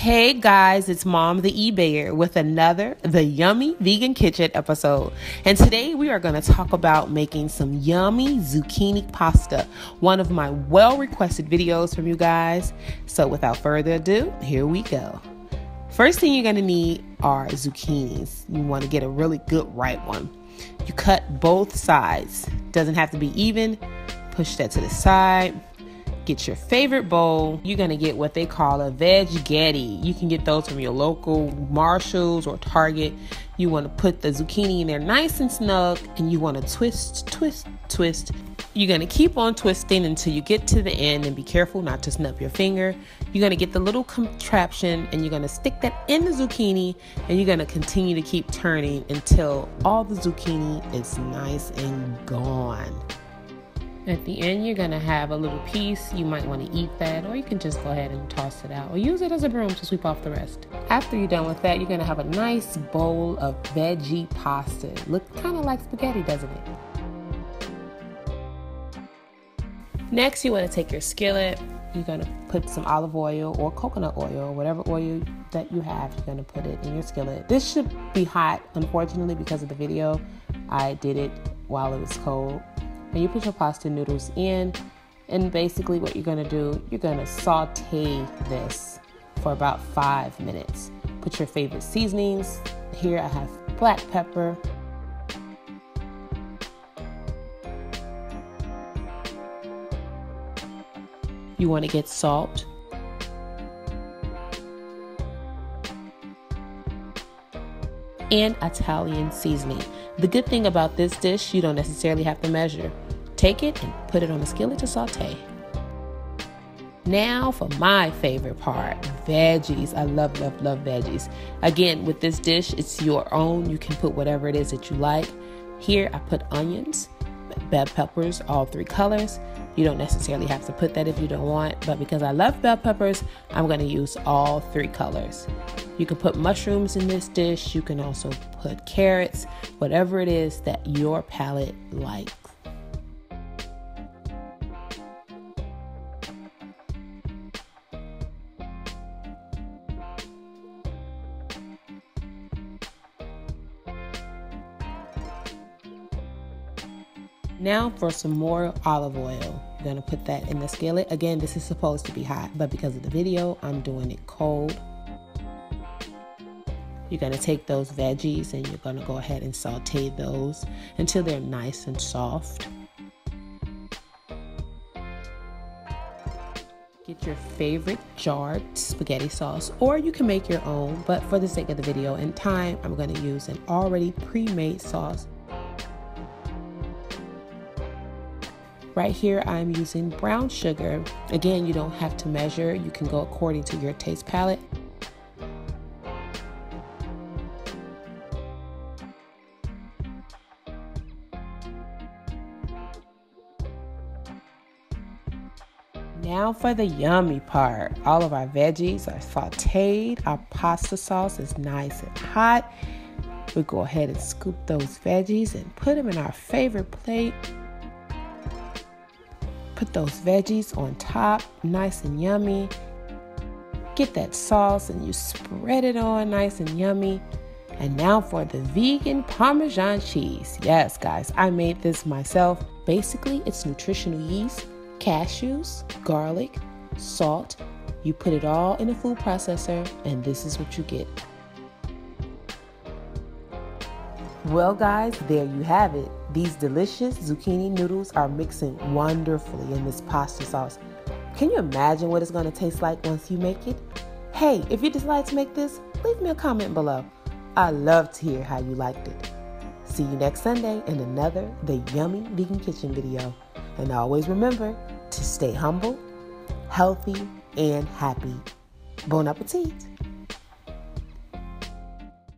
Hey guys, it's Mom The Ebayer with another The Yummy Vegan Kitchen episode. And today we are going to talk about making some yummy zucchini pasta, one of my well-requested videos from you guys. So without further ado, here we go. First thing you're going to need are zucchinis. You want to get a really good ripe one. You cut both sides. Doesn't have to be even. Push that to the side. Get your favorite bowl. You're gonna get what they call a Veggetti. You can get those from your local Marshalls or Target. You want to put the zucchini in there nice and snug, and you want to twist, twist, twist. You're gonna keep on twisting until you get to the end, and be careful not to snub your finger. You're gonna get the little contraption, and you're gonna stick that in the zucchini, and you're gonna continue to keep turning until all the zucchini is nice and gone. At the end, you're going to have a little piece. You might want to eat that, or you can just go ahead and toss it out, or use it as a broom to sweep off the rest. After you're done with that, you're going to have a nice bowl of veggie pasta. It looks kind of like spaghetti, doesn't it? Next, you want to take your skillet. You're going to put some olive oil or coconut oil, whatever oil that you have, you're going to put it in your skillet. This should be hot. Unfortunately, because of the video, I did it while it was cold. And you put your pasta noodles in, and basically what you're gonna do, you're gonna saute this for about 5 minutes. Put your favorite seasonings. Here I have black pepper, you wanna get salt, and Italian seasoning. The good thing about this dish, you don't necessarily have to measure. Take it and put it on the skillet to saute. Now for my favorite part, veggies. I love, love, love veggies. Again, with this dish, it's your own. You can put whatever it is that you like. Here, I put onions, bell peppers, all 3 colors. You don't necessarily have to put that if you don't want, but because I love bell peppers, I'm gonna use all 3 colors. You can put mushrooms in this dish. You can also put carrots, whatever it is that your palate likes. Now for some more olive oil. I'm gonna put that in the skillet. Again, this is supposed to be hot, but because of the video, I'm doing it cold. You're gonna take those veggies and you're gonna go ahead and saute those until they're nice and soft. Get your favorite jarred spaghetti sauce, or you can make your own, but for the sake of the video and time, I'm gonna use an already pre-made sauce. Right here, I'm using brown sugar. Again, you don't have to measure. You can go according to your taste palette. Now for the yummy part. All of our veggies are sauteed. Our pasta sauce is nice and hot. We'll go ahead and scoop those veggies and put them in our favorite plate. Put those veggies on top, nice and yummy. Get that sauce and you spread it on nice and yummy. And now for the vegan Parmesan cheese. Yes, guys, I made this myself. Basically, it's nutritional yeast, cashews, garlic, salt. You put it all in a food processor, and this is what you get. Well, guys, there you have it. These delicious zucchini noodles are mixing wonderfully in this pasta sauce. Can you imagine what it's going to taste like once you make it? Hey, if you decide to make this, leave me a comment below. I love to hear how you liked it. See you next Sunday in another The Yummy Vegan Kitchen video. And always remember to stay humble, healthy, and happy. Bon appetit!